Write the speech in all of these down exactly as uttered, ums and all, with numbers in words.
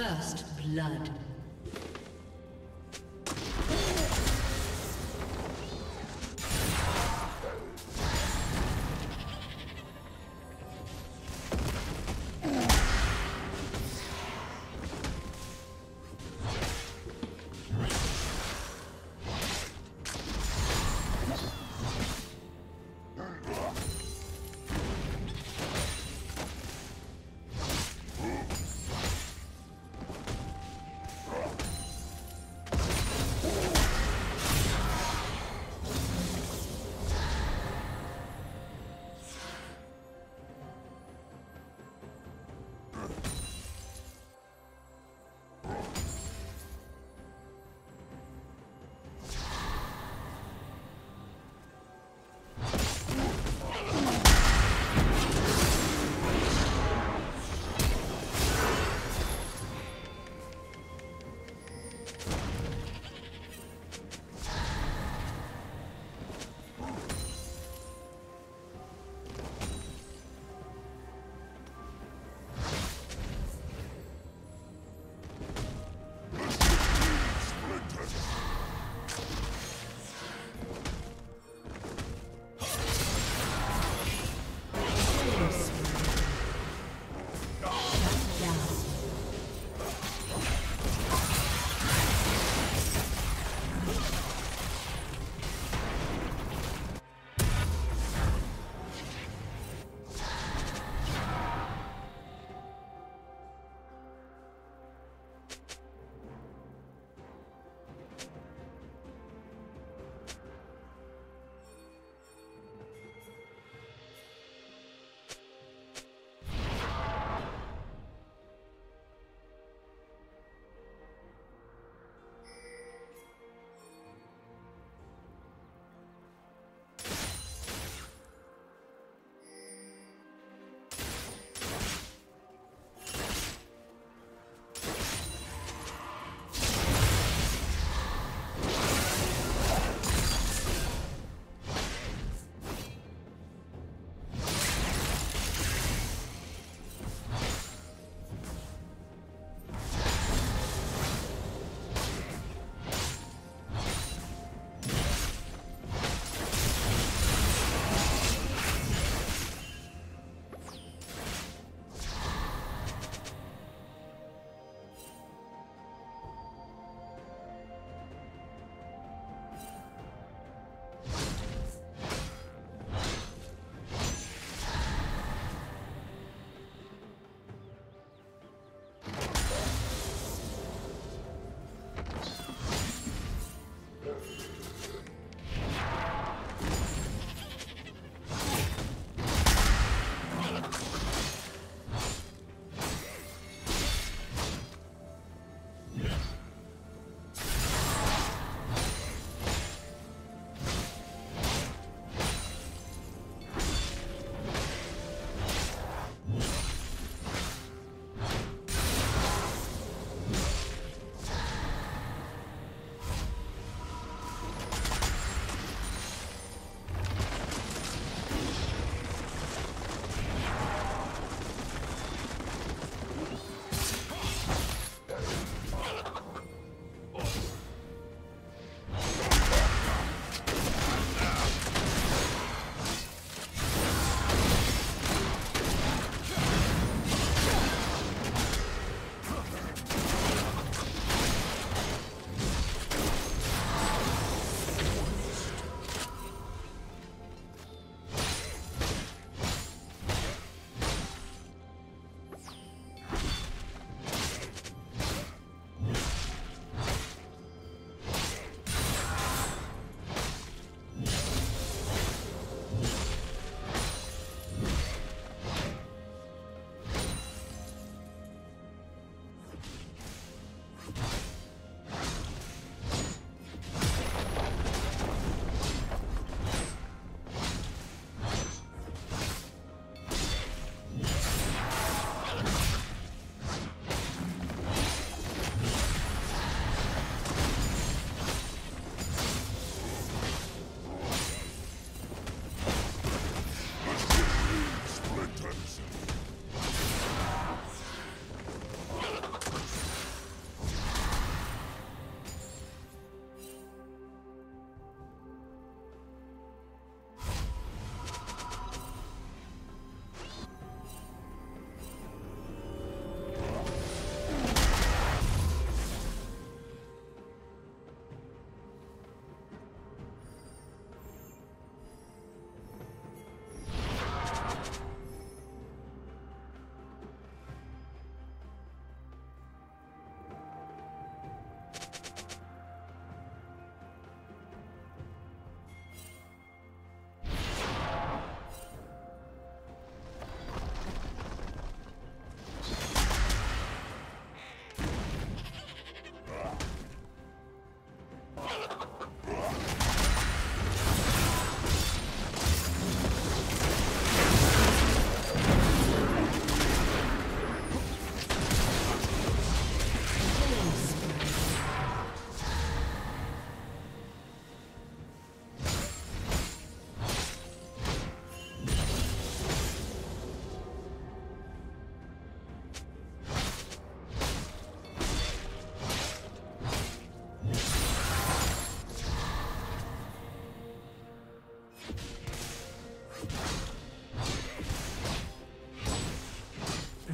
First blood.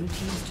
Blue team's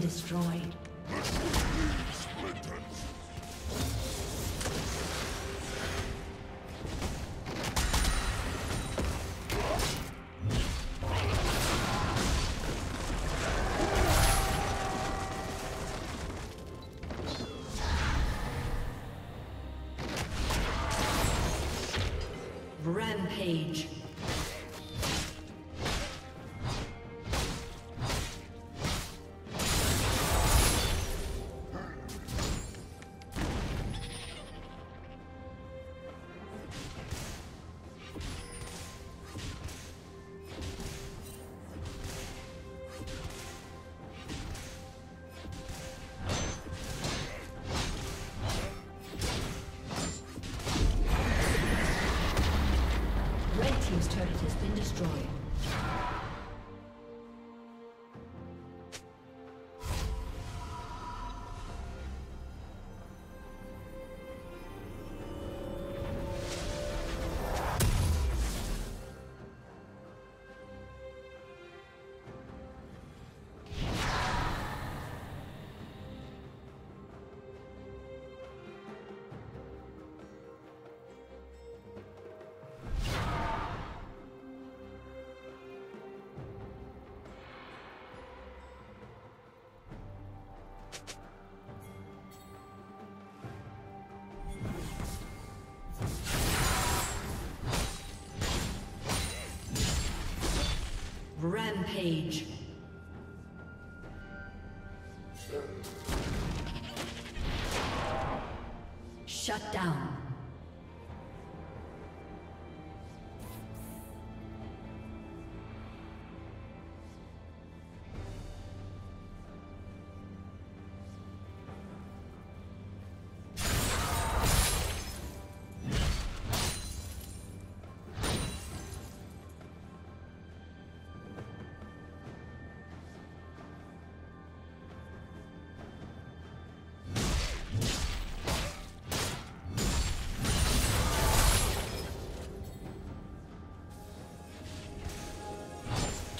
Destroyed. Rampage. Rampage. Shut down.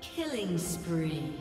Killing spree.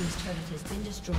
team's turret has been destroyed.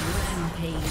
Rampage.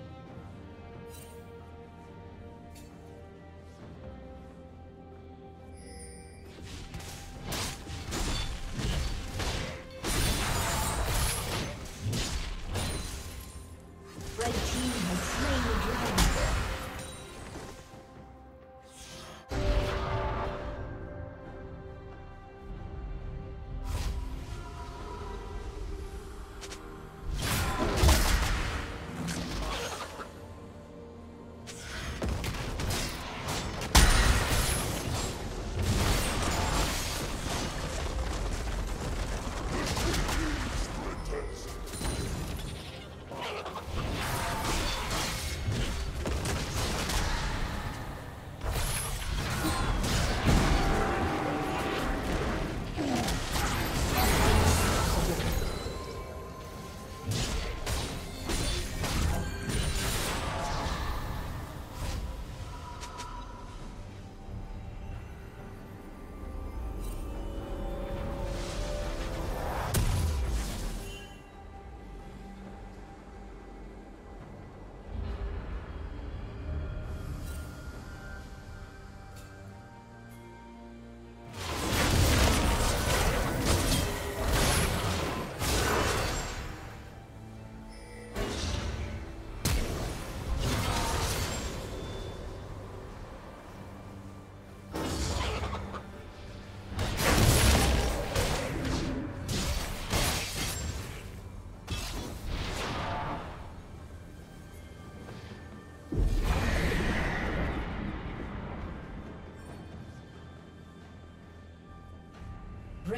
Red team has slain the dragon.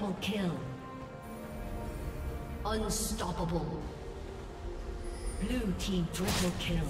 Double kill. Unstoppable. Blue team triple kill.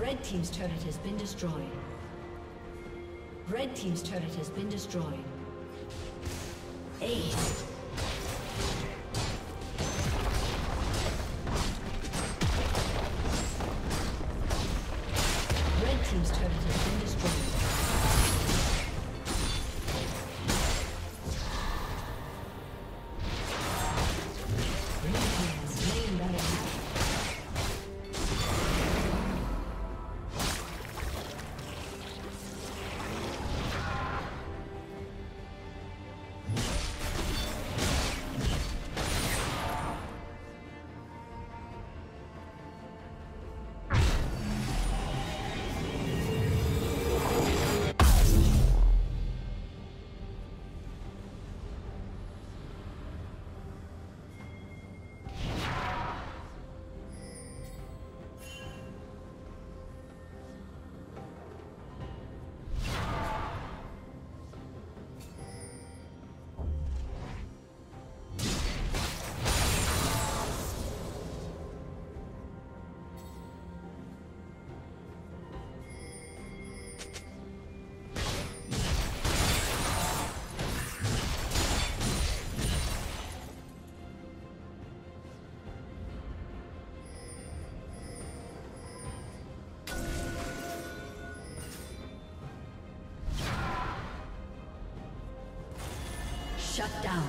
Red team's turret has been destroyed. Red team's turret has been destroyed. Ace. Red team's turret has been destroyed. Shut down.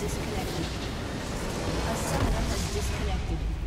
disconnected. A summoner has disconnected.